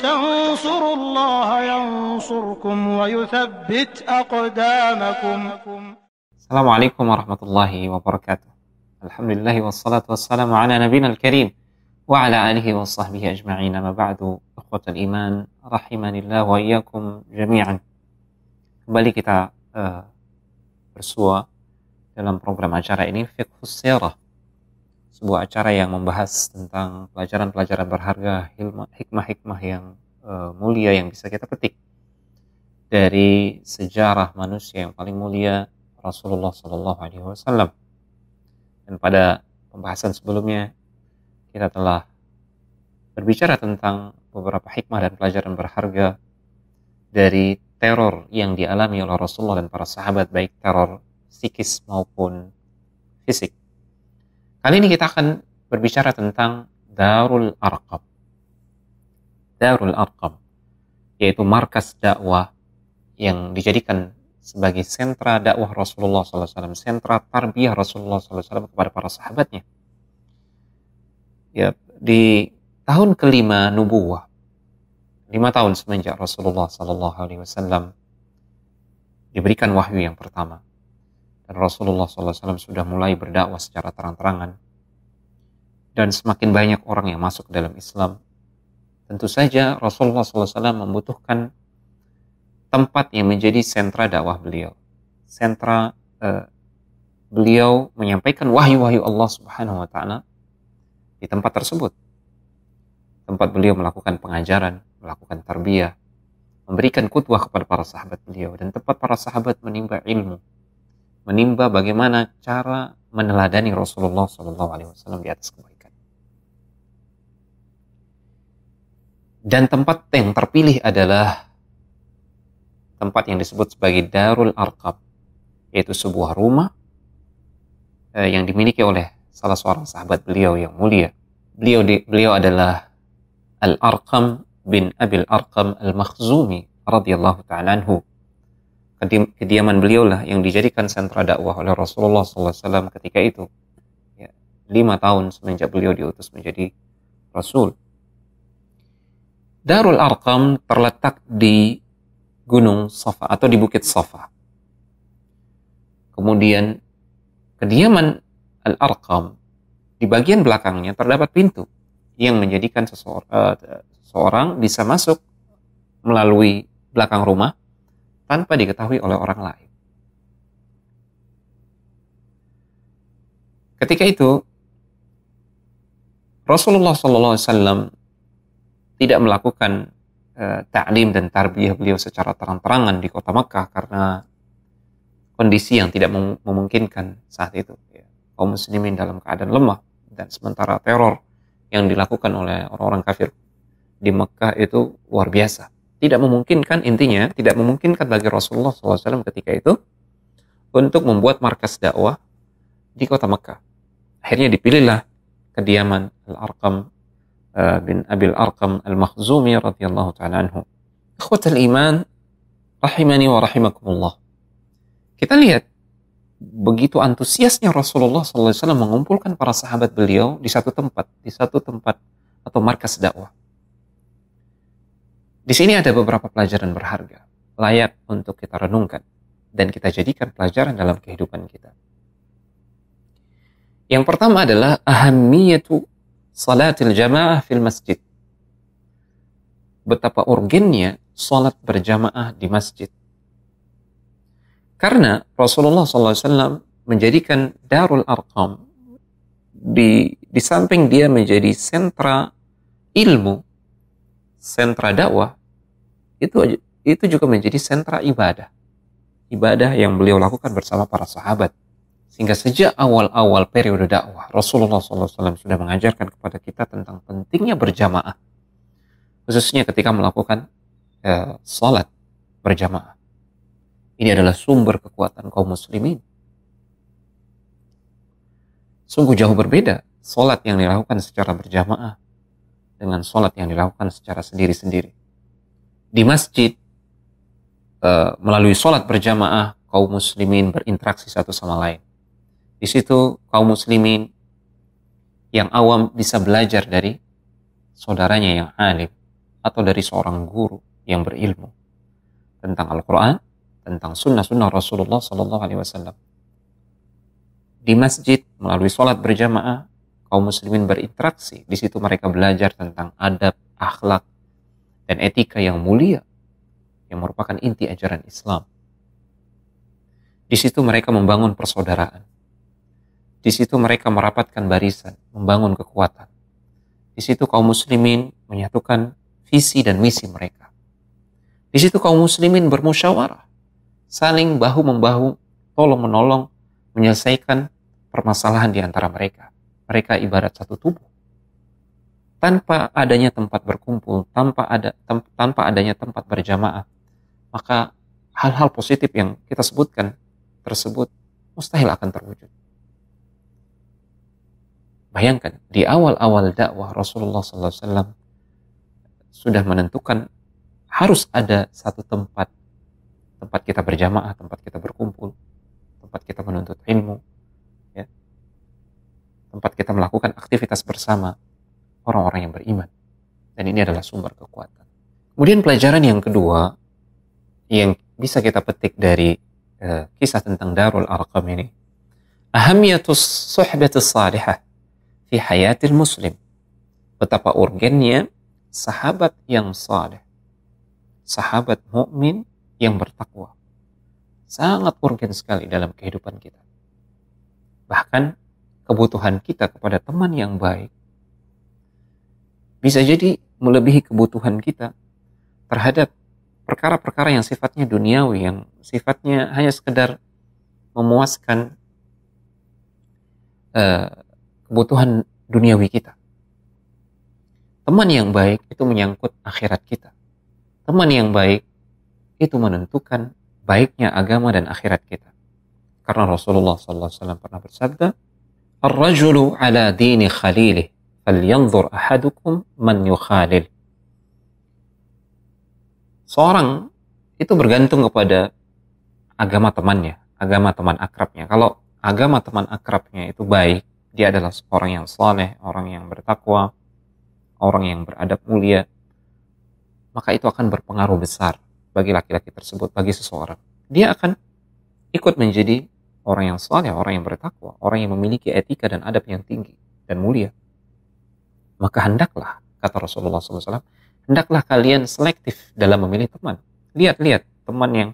تنصروا الله ينصركم ويثبت أقدامكم. السلام عليكم ورحمة الله وبركاته. الحمد لله والصلاة والسلام على نبينا الكريم وعلى آله وصحبه أجمعين. ما بعد أخوة الإيمان رحمني الله وإياكم جميعا. Kembali kita bersua dalam program acara ini Fiqhus Sirah, sebuah acara yang membahas tentang pelajaran-pelajaran berharga, hikmah-hikmah yang mulia yang bisa kita petik dari sejarah manusia yang paling mulia, Rasulullah SAW. Dan pada pembahasan sebelumnya kita telah berbicara tentang beberapa hikmah dan pelajaran berharga dari teror yang dialami oleh Rasulullah dan para sahabat, baik teror psikis maupun fisik. Kali ini kita akan berbicara tentang Darul Arqam. Darul Arqam, yaitu markas dakwah yang dijadikan sebagai sentra dakwah Rasulullah SAW, sentra tarbiyah Rasulullah SAW kepada para sahabatnya. Ya, di tahun kelima nubuwah, 5 tahun semenjak Rasulullah SAW diberikan wahyu yang pertama, dan Rasulullah SAW sudah mulai berdakwah secara terang-terangan, dan semakin banyak orang yang masuk dalam Islam. Tentu saja Rasulullah SAW membutuhkan tempat yang menjadi sentra dakwah beliau, sentra beliau menyampaikan wahyu-wahyu Allah Subhanahu Wa Taala. Di tempat tersebut, tempat beliau melakukan pengajaran, melakukan tarbiyah, memberikan kutwah kepada para sahabat beliau, dan tempat para sahabat menimba ilmu, menimba bagaimana cara meneladani Rasulullah SAW di atas kebaikan. Dan tempat yang terpilih adalah tempat yang disebut sebagai Darul Arqam, yaitu sebuah rumah yang dimiliki oleh salah seorang sahabat beliau yang mulia. Beliau adalah Al-Arqam bin Abi Al-Arqam Al-Makhzumi radhiyallahu ta'ala anhu. Kediaman beliaulah yang dijadikan sentra dakwah oleh Rasulullah SAW ketika itu, ya, 5 tahun semenjak beliau diutus menjadi Rasul. Darul Arqam terletak di Gunung Safa atau di Bukit Safa. Kemudian kediaman Al-Arqam di bagian belakangnya terdapat pintu yang menjadikan seseorang bisa masuk melalui belakang rumah tanpa diketahui oleh orang lain. Ketika itu, Rasulullah SAW tidak melakukan ta'lim dan tarbiyah beliau secara terang-terangan di kota Mekah karena kondisi yang tidak memungkinkan saat itu. Kaum muslimin dalam keadaan lemah, dan sementara teror yang dilakukan oleh orang-orang kafir di Mekah itu luar biasa. Tidak memungkinkan, intinya tidak memungkinkan bagi Rasulullah SAW ketika itu untuk membuat markas dakwah di kota Mekah. Akhirnya dipilihlah kediaman Al-Arqam bin Abi Al-Arqam Al-Makhzumi radhiyallahu ta'ala anhu. Ikhwatul iman rahimani wa rahimakumullah. Kita lihat begitu antusiasnya Rasulullah SAW mengumpulkan para sahabat beliau di satu tempat atau markas dakwah. Di sini ada beberapa pelajaran berharga layak untuk kita renungkan dan kita jadikan pelajaran dalam kehidupan kita. Yang pertama adalah ahamiyatu salatil jamaah fil masjid. Betapa urgennya salat berjamaah di masjid. Karena Rasulullah SAW menjadikan Darul Arqam, di samping dia menjadi sentra ilmu, sentra dakwah, itu juga menjadi sentra ibadah yang beliau lakukan bersama para sahabat. Sehingga sejak awal-awal periode dakwah, Rasulullah SAW sudah mengajarkan kepada kita tentang pentingnya berjamaah, khususnya ketika melakukan salat berjamaah. Ini adalah sumber kekuatan kaum muslimin. Sungguh jauh berbeda solat yang dilakukan secara berjamaah dengan solat yang dilakukan secara sendiri-sendiri. Di masjid, melalui solat berjamaah, kaum muslimin berinteraksi satu sama lain. Di situ kaum muslimin yang awam bisa belajar dari saudaranya yang alim, atau dari seorang guru yang berilmu tentang Al-Quran, tentang sunnah-sunnah Rasulullah SAW. Di masjid, melalui sholat berjamaah, kaum muslimin berinteraksi. Di situ mereka belajar tentang adab, akhlak, dan etika yang mulia, yang merupakan inti ajaran Islam. Di situ mereka membangun persaudaraan. Di situ mereka merapatkan barisan, membangun kekuatan. Di situ kaum muslimin menyatukan visi dan misi mereka. Di situ kaum muslimin bermusyawarah, saling bahu-membahu, tolong-menolong, menyelesaikan permasalahan di antara mereka. Mereka ibarat satu tubuh. Tanpa adanya tempat berkumpul, tanpa adanya tempat berjamaah, maka hal-hal positif yang kita sebutkan tersebut mustahil akan terwujud. Bayangkan, di awal-awal dakwah Rasulullah SAW sudah menentukan harus ada satu tempat, tempat kita berjamaah, tempat kita berkumpul, tempat kita menuntut ilmu, ya, tempat kita melakukan aktivitas bersama orang-orang yang beriman. Dan ini adalah sumber kekuatan. Kemudian pelajaran yang kedua yang bisa kita petik dari kisah tentang Darul Arqam ini, ahamiyatus suhbatus salihah fi hayatil muslim. Betapa urgennya sahabat yang saleh, sahabat mukmin yang bertakwa. Sangat urgen sekali dalam kehidupan kita. Bahkan kebutuhan kita kepada teman yang baik bisa jadi melebihi kebutuhan kita terhadap perkara-perkara yang sifatnya duniawi, yang sifatnya hanya sekedar memuaskan kebutuhan duniawi kita. Teman yang baik itu menyangkut akhirat kita. Teman yang baik itu menentukan baiknya agama dan akhirat kita. Karena Rasulullah SAW pernah bersabda, "Ar-rajulu ala dini khalilih, falyanzur ahadukum man yukhalil." Seorang itu bergantung kepada agama temannya, agama teman akrabnya. Kalau agama teman akrabnya itu baik, dia adalah orang yang saleh, orang yang bertakwa, orang yang beradab mulia, maka itu akan berpengaruh besar bagi laki-laki tersebut, bagi seseorang. Dia akan ikut menjadi orang yang saleh, orang yang bertakwa, orang yang memiliki etika dan adab yang tinggi dan mulia. Maka hendaklah, kata Rasulullah SAW, hendaklah kalian selektif dalam memilih teman. Lihat-lihat teman yang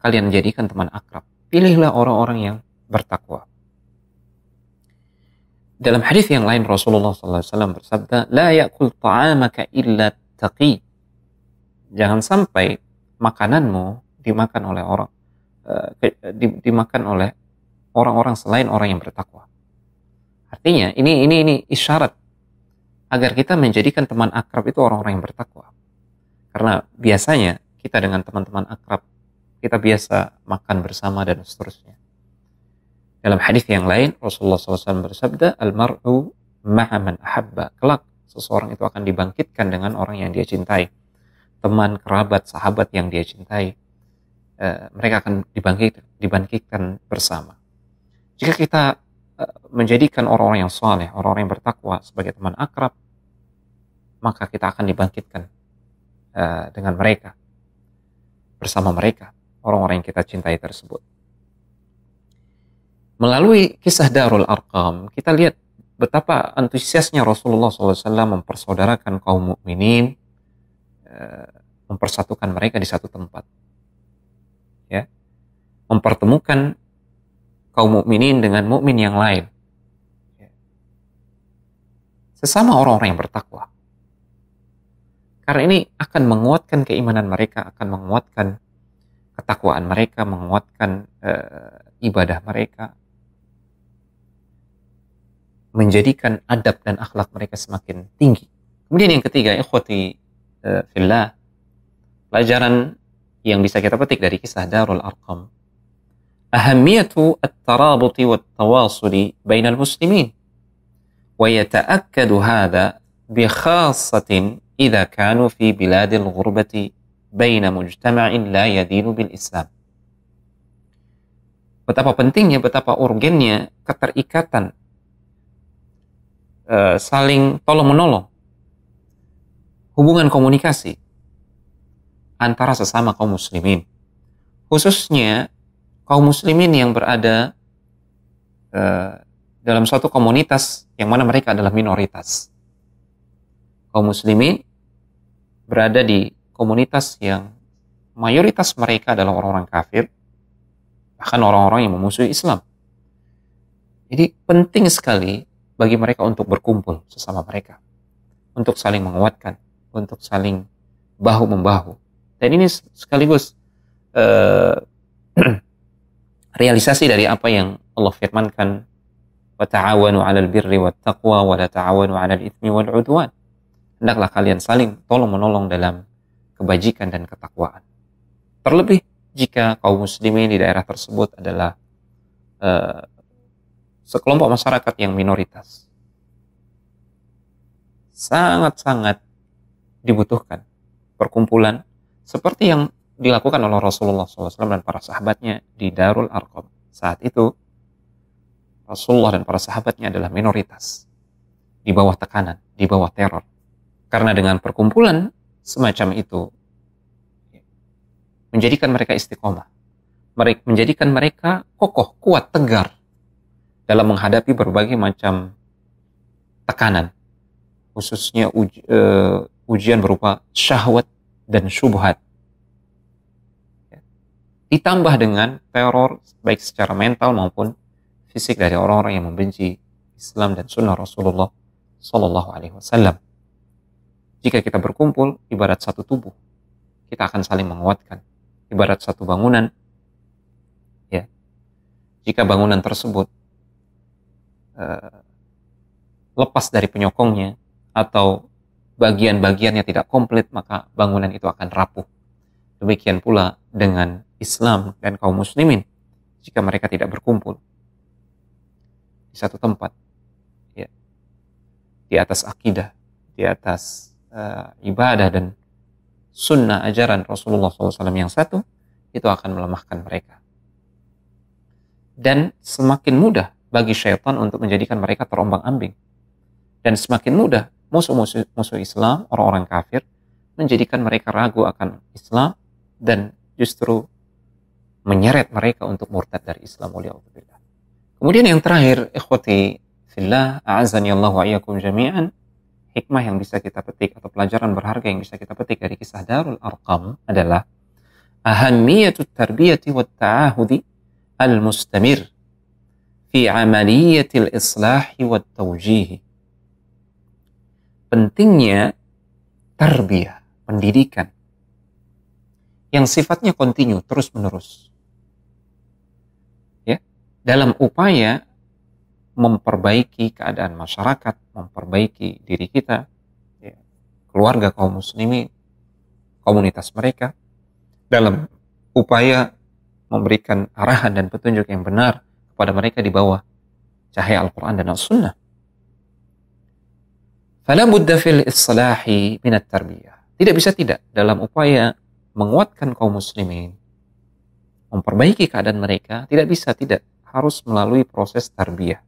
kalian jadikan teman akrab. Pilihlah orang-orang yang bertakwa. Dalam hadis yang lain Rasulullah SAW bersabda, "La yakul ta'amaka illa taqi." Jangan sampai makananmu dimakan oleh orang, dimakan oleh orang-orang selain orang yang bertakwa. Artinya ini isyarat agar kita menjadikan teman akrab itu orang-orang yang bertakwa. Karena biasanya kita dengan teman-teman akrab, kita biasa makan bersama dan seterusnya. Dalam hadis yang lain, Rasulullah SAW bersabda, "Al-mar'u ma'a man ahabba." Kelak, seseorang itu akan dibangkitkan dengan orang yang dia cintai. Teman, kerabat, sahabat yang dia cintai, mereka akan dibangkitkan bersama. Jika kita menjadikan orang-orang yang saleh, orang-orang yang bertakwa sebagai teman akrab, maka kita akan dibangkitkan dengan mereka, bersama mereka, orang-orang yang kita cintai tersebut. Melalui kisah Darul Arqam, kita lihat betapa antusiasnya Rasulullah SAW mempersaudarakan kaum mukminin, mempersatukan mereka di satu tempat, ya, mempertemukan kaum mukminin dengan mukmin yang lain, sesama orang-orang yang bertakwa. Karena ini akan menguatkan keimanan mereka, akan menguatkan ketakwaan mereka, menguatkan ibadah mereka, menjadikan adab dan akhlak mereka semakin tinggi. Kemudian yang ketiga, ikhwati fillah, pelajaran yang bisa kita petik dari kisah Darul Arqam, ahamiyatu at-tarabuti wat-tawasuli bainal muslimin, wa yata'akkadu hadha bi khassatin idza kanu fi biladil ghurbati baina mujtama'in la yadinu bil Islam. Betapa pentingnya, betapa urgennya keterikatan, saling tolong-menolong, hubungan komunikasi antara sesama kaum muslimin. Khususnya kaum muslimin yang berada dalam suatu komunitas yang mana mereka adalah minoritas. Kaum muslimin berada di komunitas yang mayoritas mereka adalah orang-orang kafir, bahkan orang-orang yang memusuhi Islam. Jadi penting sekali bagi mereka untuk berkumpul sesama mereka, untuk saling menguatkan, untuk saling bahu-membahu. Dan ini sekaligus realisasi dari apa yang Allah firmankan, وَتَعَوَنُوا عَلَى الْبِرِّ وَالتَّقْوَى وَلَا تَعَوَنُوا عَلى الْإِثْمِ وَالْعُدْوَانِ. Hendaklah kalian saling tolong-menolong dalam kebajikan dan ketakwaan. Terlebih jika kaum muslimin di daerah tersebut adalah sekelompok masyarakat yang minoritas. Sangat-sangat dibutuhkan perkumpulan seperti yang dilakukan oleh Rasulullah SAW dan para sahabatnya di Darul Arqam. Saat itu Rasulullah dan para sahabatnya adalah minoritas, di bawah tekanan, di bawah teror. Karena dengan perkumpulan semacam itu, menjadikan mereka istiqomah, menjadikan mereka kokoh, kuat, tegar dalam menghadapi berbagai macam tekanan, khususnya ujian berupa syahwat dan syubhat. Ditambah dengan teror baik secara mental maupun fisik dari orang-orang yang membenci Islam dan Sunnah Rasulullah Sallallahu Alaihi Wasallam. Jika kita berkumpul, ibarat satu tubuh, kita akan saling menguatkan, ibarat satu bangunan. Ya, jika bangunan tersebut lepas dari penyokongnya atau bagian-bagiannya tidak komplit, maka bangunan itu akan rapuh. Demikian pula dengan Islam dan kaum muslimin jika mereka tidak berkumpul di satu tempat, ya, di atas akidah, di atas ibadah dan sunnah ajaran Rasulullah SAW yang satu, itu akan melemahkan mereka dan semakin mudah bagi syaitan untuk menjadikan mereka terombang-ambing, dan semakin mudah musuh-musuh Islam, orang-orang kafir, menjadikan mereka ragu akan Islam dan justru menyeret mereka untuk murtad dari Islam. Kemudian yang terakhir, ikhwati fillah, a'azani Allah wa iyyakum jami'an, hikmah yang bisa kita petik atau pelajaran berharga yang bisa kita petik dari kisah Darul Arqam adalah ahammiyatut tarbiyati wat ta'ahudi al-mustamir fi amaliyatil islahi wat tawjihi. Pentingnya tarbiyah, pendidikan yang sifatnya kontinu, terus-menerus, ya, dalam upaya memperbaiki keadaan masyarakat, memperbaiki diri kita, ya, keluarga kaum muslimin, komunitas mereka, dalam upaya memberikan arahan dan petunjuk yang benar kepada mereka di bawah cahaya Al-Quran dan As-Sunnah. Fala budda fil islahi minat tarbiyah. Tidak bisa tidak dalam upaya menguatkan kaum muslimin, memperbaiki keadaan mereka, tidak bisa tidak harus melalui proses tarbiyah.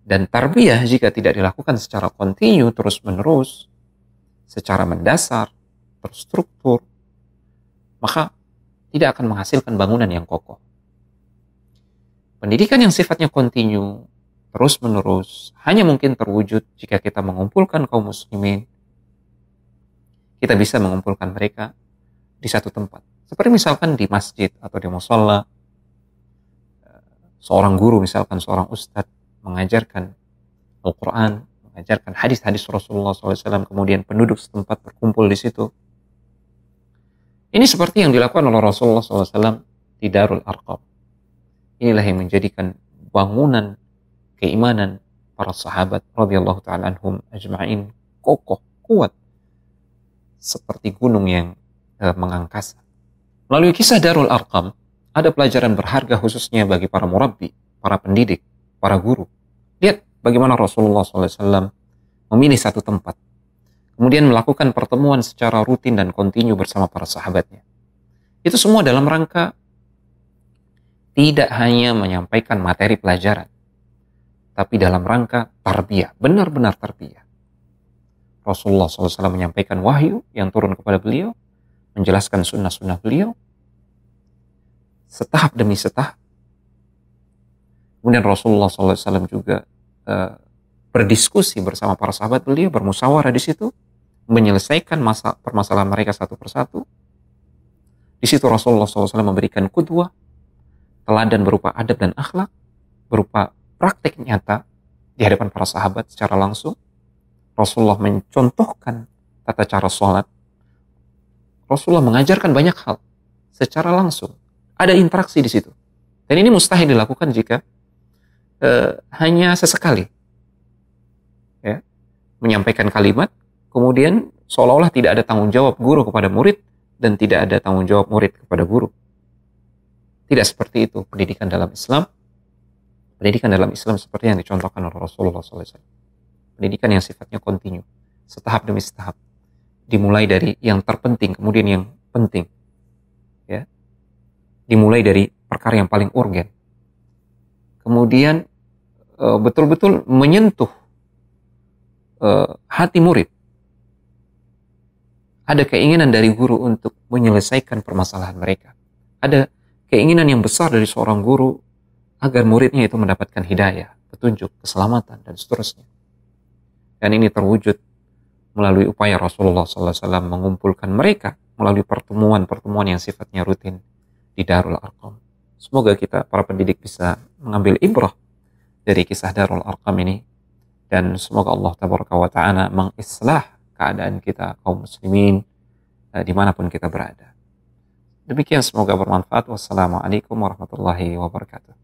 Dan tarbiyah jika tidak dilakukan secara kontinu, terus-menerus, secara mendasar, terstruktur, maka tidak akan menghasilkan bangunan yang kokoh. Pendidikan yang sifatnya kontinu, terus-menerus, hanya mungkin terwujud jika kita mengumpulkan kaum muslimin, kita bisa mengumpulkan mereka di satu tempat. Seperti misalkan di masjid atau di mushola, seorang guru misalkan, seorang ustadz mengajarkan Al-Quran, mengajarkan hadis-hadis Rasulullah SAW, kemudian penduduk setempat berkumpul di situ. Ini seperti yang dilakukan oleh Rasulullah SAW di Darul Arqam. Inilah yang menjadikan bangunan keimanan para sahabat radhiyallahu ta'ala anhum ajma'in kokoh, kuat, seperti gunung yang mengangkasa. Melalui kisah Darul Arqam, ada pelajaran berharga khususnya bagi para murabbi, para pendidik, para guru. Lihat bagaimana Rasulullah SAW memilih satu tempat, kemudian melakukan pertemuan secara rutin dan kontinu bersama para sahabatnya. Itu semua dalam rangka tidak hanya menyampaikan materi pelajaran, tapi dalam rangka tarbiyah, benar-benar tarbiyah. Rasulullah SAW menyampaikan wahyu yang turun kepada beliau, menjelaskan sunnah-sunnah beliau, setahap demi setahap. Kemudian Rasulullah SAW juga berdiskusi bersama para sahabat beliau, bermusyawarah di situ, menyelesaikan permasalahan mereka satu persatu. Di situ Rasulullah SAW memberikan qudwah, teladan berupa adab dan akhlak, berupa praktek nyata di hadapan para sahabat secara langsung. Rasulullah mencontohkan tata cara sholat. Rasulullah mengajarkan banyak hal secara langsung. Ada interaksi di situ. Dan ini mustahil dilakukan jika hanya sesekali. Ya, menyampaikan kalimat, kemudian seolah-olah tidak ada tanggung jawab guru kepada murid, dan tidak ada tanggung jawab murid kepada guru. Tidak seperti itu pendidikan dalam Islam. Pendidikan dalam Islam seperti yang dicontohkan oleh Rasulullah SAW. Pendidikan yang sifatnya kontinu, setahap demi setahap. Dimulai dari yang terpenting, kemudian yang penting. Ya, dimulai dari perkara yang paling urgen, kemudian betul-betul menyentuh hati murid. Ada keinginan dari guru untuk menyelesaikan permasalahan mereka. Ada keinginan yang besar dari seorang guru agar muridnya itu mendapatkan hidayah, petunjuk, keselamatan, dan seterusnya. Dan ini terwujud melalui upaya Rasulullah SAW mengumpulkan mereka melalui pertemuan-pertemuan yang sifatnya rutin di Darul Arqam. Semoga kita para pendidik bisa mengambil ibrah dari kisah Darul Arqam ini, dan semoga Allah Tabaraka wa Ta'ala mengislah keadaan kita kaum muslimin dimanapun kita berada. Demikian, semoga bermanfaat. Wassalamualaikum warahmatullahi wabarakatuh.